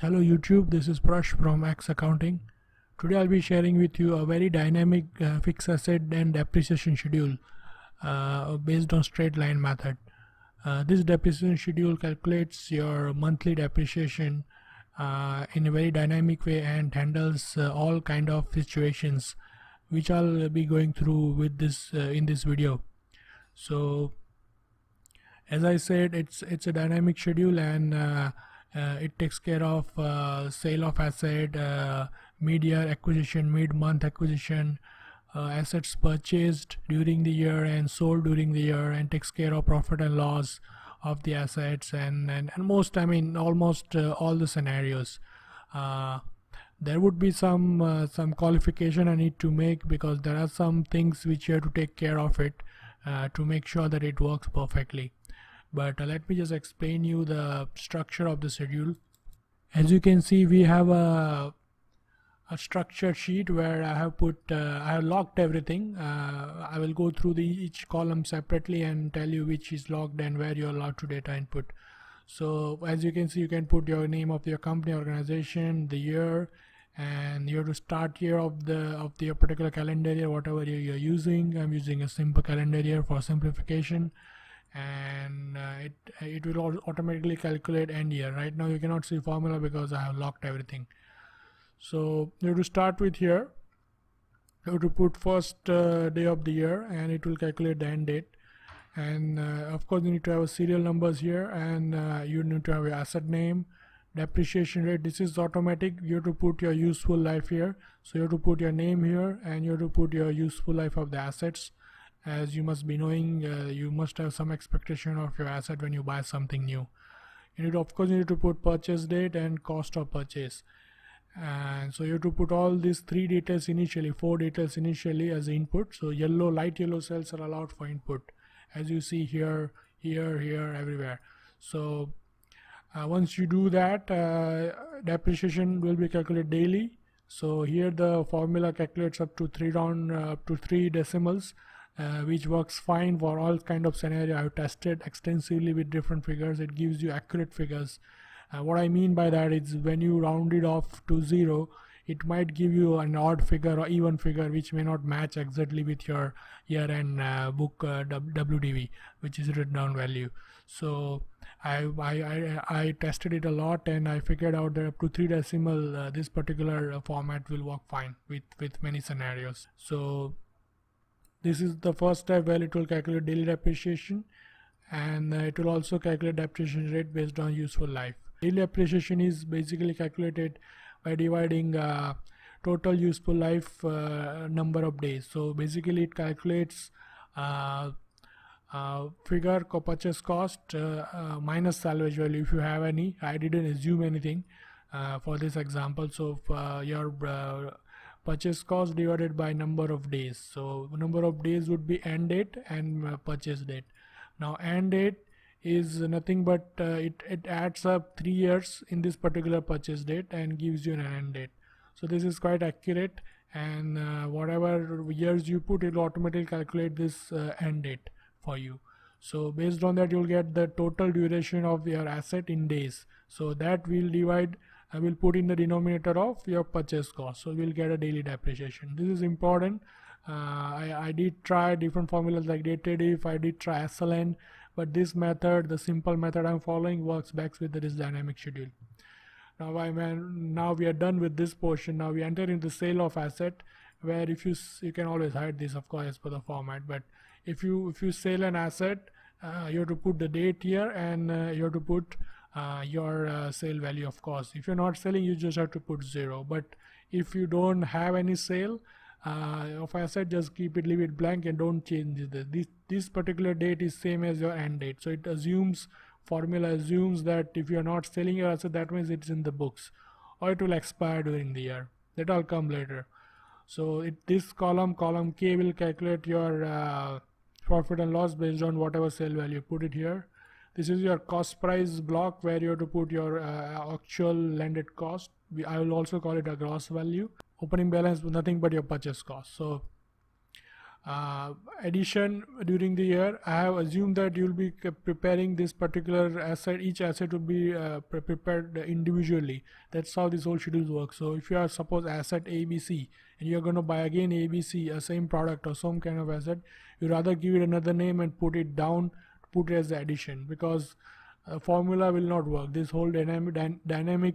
Hello YouTube, this is Prash from Ax Accounting. Today I'll be sharing with you a very dynamic fixed asset and depreciation schedule based on straight line method. This depreciation schedule calculates your monthly depreciation in a very dynamic way and handles all kind of situations, which I'll be going through with this in this video. So as I said, it's a dynamic schedule and it takes care of sale of asset, mid-year acquisition, mid-month acquisition, assets purchased during the year and sold during the year, and takes care of profit and loss of the assets and most, I mean, almost all the scenarios. There would be some qualification I need to make, because there are some things which you have to take care of it to make sure that it works perfectly. But let me just explain you the structure of the schedule. As you can see, we have a structure sheet where I have put I have locked everything. I will go through each column separately and tell you which is locked and where you are allowed to data input. So as you can see, you can put your name of your company, organization, the year, and you have to start year of the particular calendar year, whatever year you are using. I'm using a simple calendar year for simplification, and it will automatically calculate end year. Right now you cannot see formula because I have locked everything. So you have to start with here, you have to put first day of the year, and it will calculate the end date. And of course you need to have a serial numbers here, and you need to have your asset name, depreciation rate. This is automatic. You have to put your useful life here, so you have to put your name here, and you have to put your useful life of the assets. As you must be knowing, you must have some expectation of your asset when you buy something new. You need, of course, you need to put purchase date and cost of purchase. And so you have to put all these four details initially as input. So yellow, light yellow cells are allowed for input, as you see here, here, here, everywhere. So once you do that, depreciation will be calculated daily. So here the formula calculates up to three decimals, which works fine for all kind of scenario. I have tested extensively with different figures. It gives you accurate figures. What I mean by that is, when you round it off to zero, it might give you an odd figure or even figure which may not match exactly with your year-end book WDV, which is written down value. So I tested it a lot, and I figured out that up to three decimal this particular format will work fine with many scenarios. So this is the first step where it will calculate daily depreciation, and it will also calculate depreciation rate based on useful life. Daily depreciation is basically calculated by dividing total useful life number of days. So basically it calculates figure purchase cost minus salvage value, if you have any. I didn't assume anything for this example. So your purchase cost divided by number of days. So number of days would be end date and purchase date. Now end date is nothing but it adds up 3 years in this particular purchase date and gives you an end date. So this is quite accurate, and whatever years you put, it will automatically calculate this end date for you. So based on that, you'll get the total duration of your asset in days. So that will divide, I will put in the denominator of your purchase cost, so we'll get a daily depreciation. This is important. I did try different formulas like dated if, I did try SLN, but this method, the simple method I'm following, works best with this dynamic schedule. Now now we are done with this portion. Now we enter into sale of asset, where if you can always hide this, of course, as per the format. But if you sell an asset, you have to put the date here, and you have to put your sale value, of course. If you're not selling, you just have to put zero. But if you don't have any sale of asset, just leave it blank and don't change it. This particular date is same as your end date. So it assumes that if you're not selling your asset, that means it's in the books, or it will expire during the year. That all come later. So this column K will calculate your profit and loss based on whatever sale value. Put it here. This is your cost price block, where you have to put your actual landed cost. I will also call it a gross value. Opening balance with nothing but your purchase cost. So addition during the year. I have assumed that you will be preparing this particular asset. Each asset will be prepared individually. That's how this whole schedule works. So if you are, suppose, asset ABC and you are going to buy again ABC, a same product or some kind of asset, you rather give it another name and put it down, put it as the addition, because formula will not work. This whole dynamic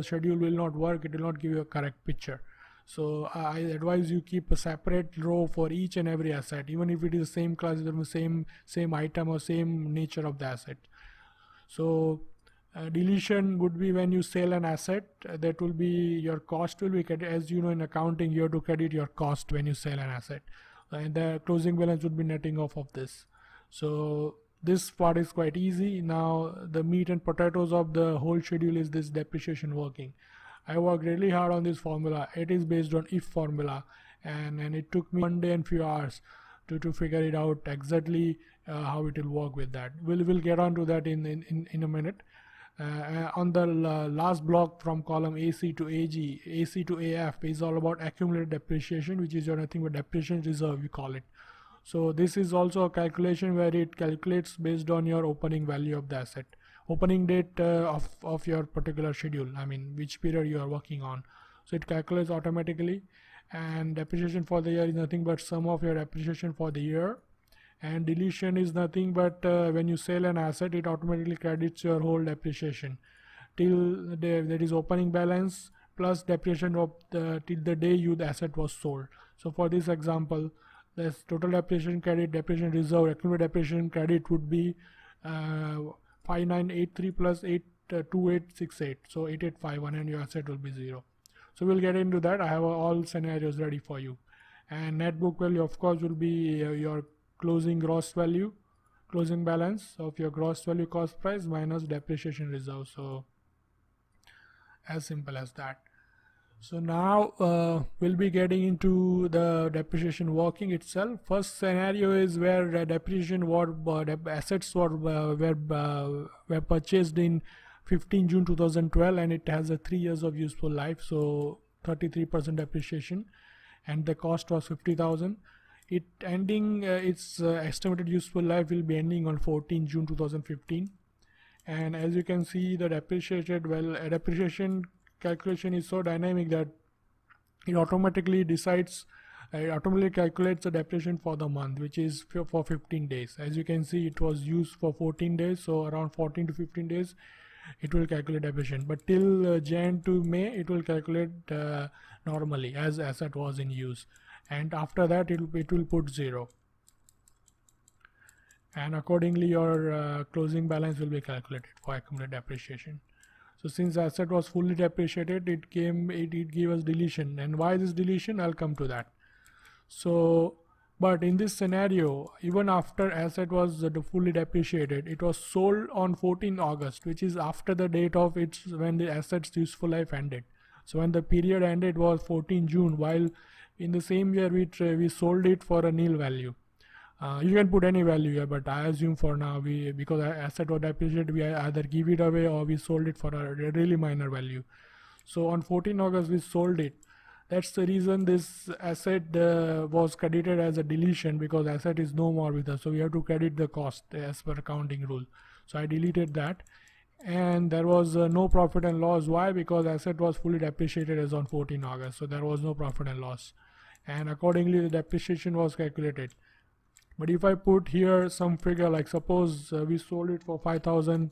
schedule will not work. It will not give you a correct picture. So I advise you keep a separate row for each and every asset, even if it is the same class, same item or same nature of the asset. So deletion would be when you sell an asset, that will be your cost will be, as you know in accounting you have to credit your cost when you sell an asset, and the closing balance would be netting off of this. So this part is quite easy. Now the meat and potatoes of the whole schedule is this depreciation working. I worked really hard on this formula. It is based on if formula, and it took me one day and few hours to figure it out exactly how it will work with that. We'll get on to that in a minute. On the last block from column AC to AG, AC to AF is all about accumulated depreciation, which is nothing but depreciation reserve we call it. So this is also a calculation where it calculates based on your opening value of the asset. Opening date of your particular schedule, I mean which period you are working on, so it calculates automatically. And depreciation for the year is nothing but sum of your depreciation for the year, and deletion is nothing but when you sell an asset, it automatically credits your whole depreciation till there is opening balance plus depreciation of the till the day the asset was sold. So for this example, this total depreciation credit, depreciation reserve, accumulated depreciation credit would be 5983 plus 2868, so 8851, and your asset will be 0. So we'll get into that. I have all scenarios ready for you. And net book value, of course, will be your closing gross value, closing balance of your gross value cost price minus depreciation reserve. So as simple as that. So now we'll be getting into the depreciation working itself. First scenario is where depreciation assets were purchased in 15 June 2012 and it has a 3 years of useful life, so 33% depreciation, and the cost was 50,000. It ending its estimated useful life will be ending on 14 June 2015, and as you can see the depreciated depreciation calculation is so dynamic that it automatically decides, it automatically calculates the depreciation for the month, which is for 15 days. As you can see, it was used for 14 days, so around 14 to 15 days it will calculate depreciation, but till Jan to May it will calculate normally as asset was in use, and after that it will put 0, and accordingly your closing balance will be calculated for accumulated depreciation. So since asset was fully depreciated, it gave us deletion, and why this deletion, I'll come to that. So but in this scenario, even after asset was fully depreciated, it was sold on 14 August, which is after the date of its when the asset's useful life ended. So when the period ended was 14 June, while in the same year we sold it for a nil value. You can put any value here, but I assume for now because asset was depreciated, we either give it away or we sold it for a really minor value. So on 14 August we sold it. That's the reason this asset was credited as a deletion, because asset is no more with us, so we have to credit the cost as per accounting rule. So I deleted that, and there was no profit and loss. Why? Because asset was fully depreciated as on 14 August, so there was no profit and loss, and accordingly the depreciation was calculated. But if I put here some figure, like suppose we sold it for 5,000,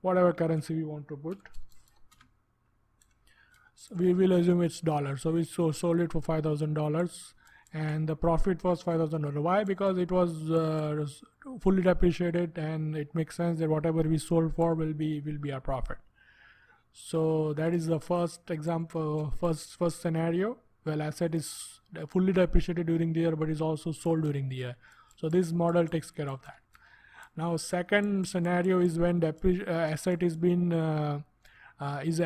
whatever currency we want to put, so we will assume it's dollar. So we sold it for $5,000, and the profit was $5,000. Why? Because it was fully depreciated, and it makes sense that whatever we sold for will be our profit. So that is the first example, first scenario. Well, asset is fully depreciated during the year, but is also sold during the year. So this model takes care of that. Now, second scenario is when asset is been is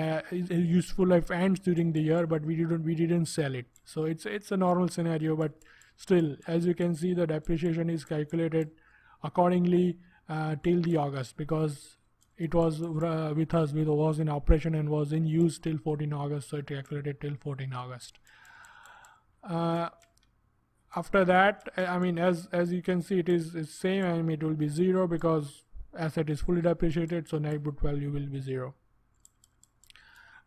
useful life ends during the year, but we didn't sell it. So it's a normal scenario, but still, as you can see, the depreciation is calculated accordingly till the August, because it was with us, it was in operation and was in use till 14 August, so it calculated till 14 August. After that, I mean, as you can see, it is same, and it will be 0 because asset is fully depreciated, so net book value will be 0.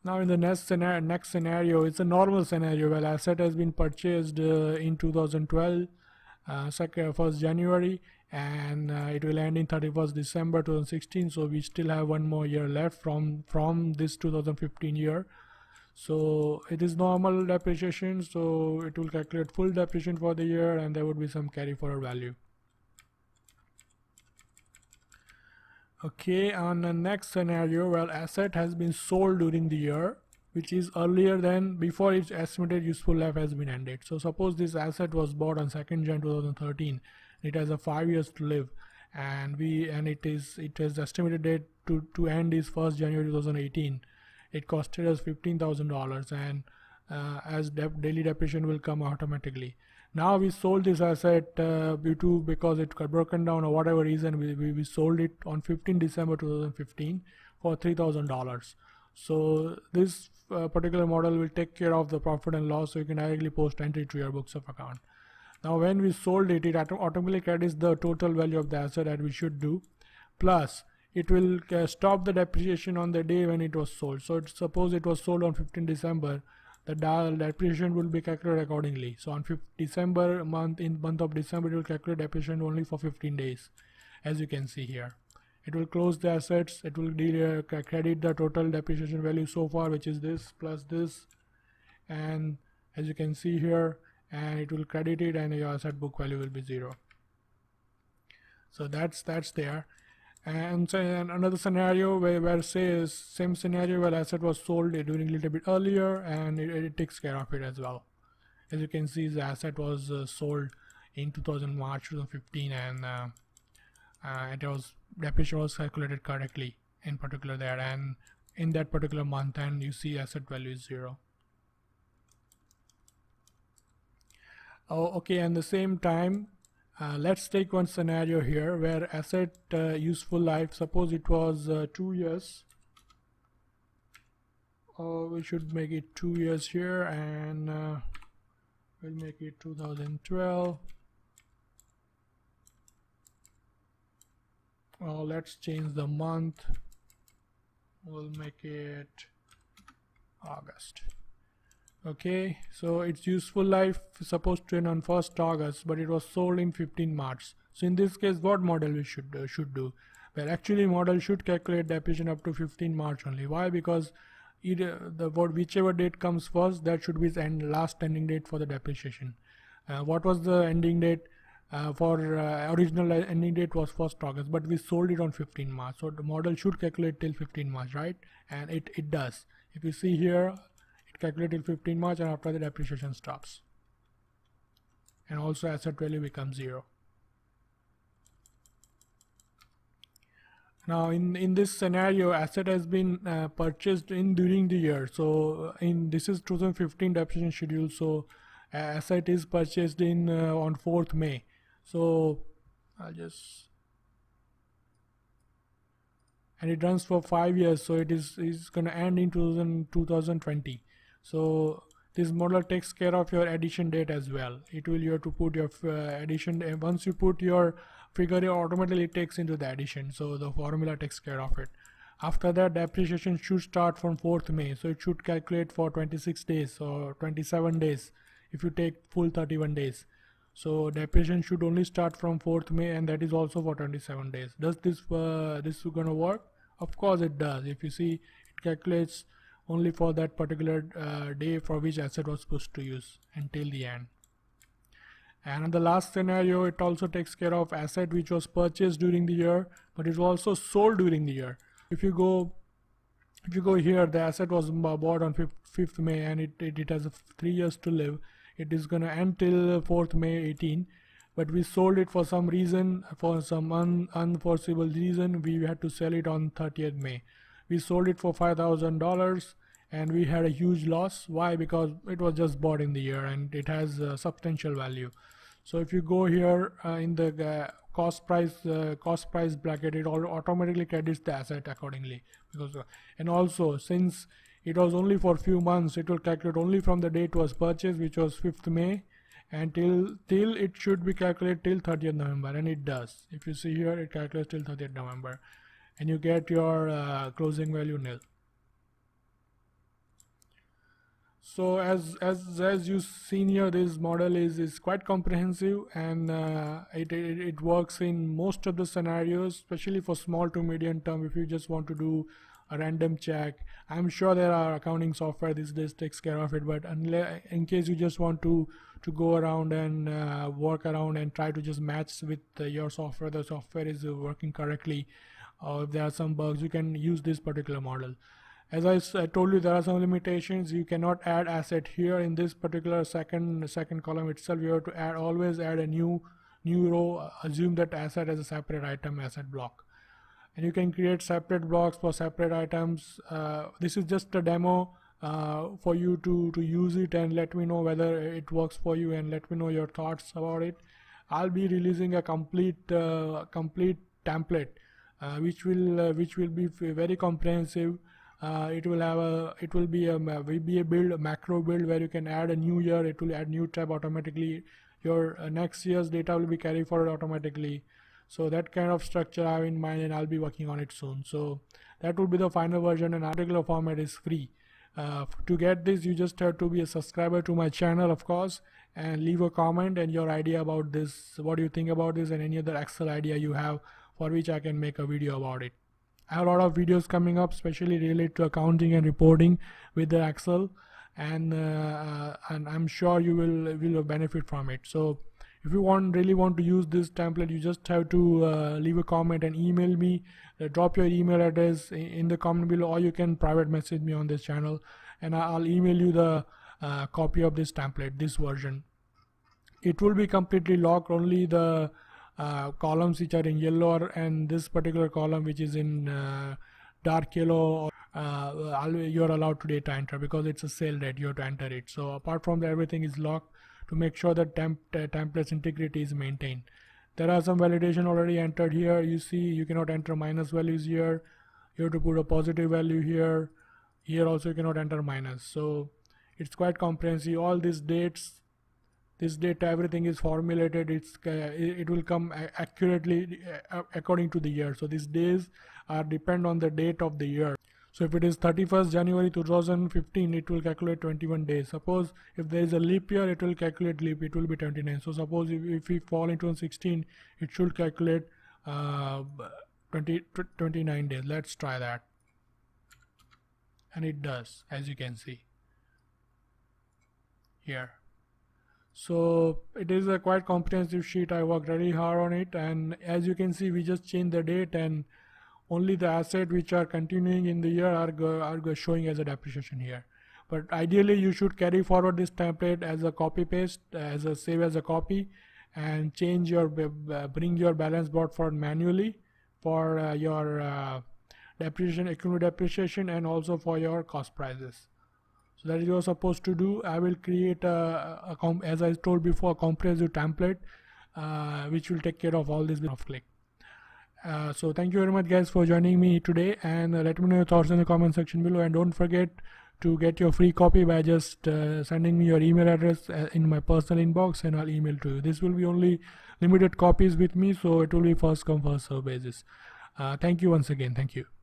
Now in the next scenario, it's a normal scenario where asset has been purchased in 2012, 1st January, and it will end in 31st December 2016. So we still have one more year left from this 2015 year. So it is normal depreciation, so it will calculate full depreciation for the year, and there would be some carry forward value. Okay, on the next scenario, well, asset has been sold during the year, which is earlier than before its estimated useful life has been ended. So suppose this asset was bought on 2nd Jan 2013. It has a 5 years to live, and it is estimated date to end is 1st January 2018. It costed us $15,000, and as daily depreciation will come automatically. Now we sold this asset because it got broken down or whatever reason. We sold it on 15 December 2015 for $3,000. So this particular model will take care of the profit and loss, so you can directly post entry to your books of account. Now when we sold it, it automatically credits the total value of the asset that we should do, plus it will stop the depreciation on the day when it was sold. So suppose it was sold on 15 December. The depreciation will be calculated accordingly. So on month of December, it will calculate depreciation only for 15 days, as you can see here. It will close the assets. It will credit the total depreciation value so far, which is this plus this, and as you can see here, and it will credit it, and your asset book value will be 0. So that's there. And so another scenario where say same scenario where asset was sold during a little bit earlier, and it takes care of it as well. As you can see, the asset was sold in March 2015, and it was depreciation was calculated correctly in particular there and in that particular month, and you see asset value is 0. Oh, okay, and the same time. Let's take one scenario here where asset useful life, suppose it was 2 years. We should make it 2 years here, and we'll make it 2012. Let's change the month. We'll make it August. Okay, so its useful life is supposed to end on 1st August, but it was sold in 15 March. So in this case, what model we should do? Well, actually model should calculate depreciation up to 15 March only. Why? Because whichever date comes first, that should be its last ending date for the depreciation. What was the ending date? Original ending date was 1st August, but we sold it on 15 March. So the model should calculate till 15 March, right? And it does. If you see here, calculate till 15 March, and after the depreciation stops, and also asset value becomes 0. Now in this scenario, asset has been purchased during the year. So this is 2015 depreciation schedule. So asset is purchased on 4th May. So and it runs for 5 years. So it is going to end in 2020. So this model takes care of your addition date as well. You have to put your addition, and once you put your figure, it automatically takes into the addition. So the formula takes care of it. After that, depreciation should start from 4th May. So it should calculate for 26 days or 27 days if you take full 31 days. So depreciation should only start from 4th May, and that is also for 27 days. Does this gonna work? Of course it does. If you see, it calculates only for that particular day for which asset was supposed to use until the end. And in the last scenario, it also takes care of asset which was purchased during the year, but it was also sold during the year. If you go here, the asset was bought on 5th May, and it has 3 years to live. It is going to end till 4th May 18, but we sold it for some reason, for some unforeseeable reason. We had to sell it on 30th May. We sold it for $5,000, and we had a huge loss. Why? Because it was just bought in the year, and it has a substantial value. So if you go here in the cost price bracket, it automatically credits the asset accordingly. Because and also, since it was only for a few months, it will calculate only from the date it was purchased, which was 5th May, and till it should be calculated till 30th November, and it does. If you see here, it calculates till 30th November, and you get your closing value nil. So as you've seen here, this model is quite comprehensive, and it works in most of the scenarios, especially for small to medium term. If you just want to do a random check, I'm sure there are accounting software these days takes care of it, but unless, in case you just want to go around and work around and try to just match with your software, the software is working correctly, or if there are some bugs, you can use this particular model. As I told you, there are some limitations. You cannot add asset here in this particular second column itself. You have to always add a new row. Assume that asset as a separate item, asset block, and you can create separate blocks for separate items. This is just a demo for you to use it, and let me know whether it works for you, and let me know your thoughts about it. I'll be releasing a complete template, which will be very comprehensive. It will be a build, a macro build, where you can add a new year. It will add new tab automatically. Your next year's data will be carried forward automatically. So that kind of structure I have in mind, and I'll be working on it soon. So that will be the final version, and articular format is free. To get this, you just have to be a subscriber to my channel, of course, and leave a comment and your idea about this. What do you think about this, and any other Excel idea you have for which I can make a video about it. I have a lot of videos coming up, especially related to accounting and reporting with the Excel, and I'm sure you will benefit from it. So if you really want to use this template, you just have to leave a comment and email me. Drop your email address in the comment below, or you can private message me on this channel, and I'll email you the copy of this template, this version. It will be completely locked. Only the columns which are in yellow, and this particular column which is in dark yellow, you're allowed to data enter, because it's a sale that you have to enter it. So apart from that, everything is locked to make sure that template's integrity is maintained. There are some validation already entered here. You see, you cannot enter minus values here. You have to put a positive value here. Here also you cannot enter minus. So it's quite comprehensive. All these dates, this data, everything is formulated. It will come accurately according to the year. So these days are depend on the date of the year. So if it is 31st January 2015, it will calculate 21 days. Suppose if there is a leap year, it will calculate leap. It will be 29. So suppose if we fall into 16, it should calculate 29 days. Let's try that, and it does, as you can see here. So it is a quite comprehensive sheet. I worked really hard on it, and as you can see, we just changed the date, and only the asset which are continuing in the year are showing as a depreciation here. But ideally, you should carry forward this template as a copy paste, as a save as a copy, and change your bring your balance brought forward manually for your depreciation, accrued depreciation, and also for your cost prices. So that is what you're supposed to do. I will create as I told before, a comprehensive template which will take care of all this bit of click. So thank you very much, guys, for joining me today, and let me know your thoughts in the comment section below, and don't forget to get your free copy by just sending me your email address in my personal inbox, and I'll email to you. This will be only limited copies with me, so it will be first come, first serve basis. Thank you once again. Thank you.